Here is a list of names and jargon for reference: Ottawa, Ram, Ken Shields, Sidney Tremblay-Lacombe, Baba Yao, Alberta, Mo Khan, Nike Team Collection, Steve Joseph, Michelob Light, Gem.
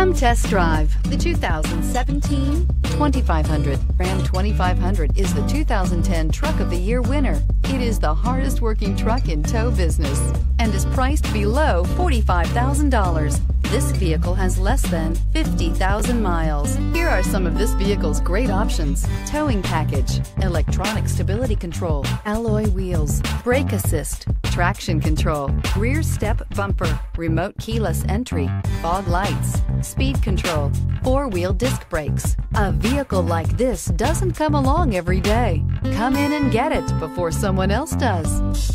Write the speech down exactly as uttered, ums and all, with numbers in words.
Come test drive the two thousand seventeen twenty-five hundred. Ram twenty-five hundred is the two thousand ten Truck of the Year winner. It is the hardest working truck in tow business and is priced below forty-five thousand dollars. This vehicle has less than fifty thousand miles. Here are some of this vehicle's great options: towing package, electronic stability control, alloy wheels, brake assist, traction control, rear step bumper, remote keyless entry, fog lights, speed control, four-wheel disc brakes. A vehicle like this doesn't come along every day. Come in and get it before someone else does.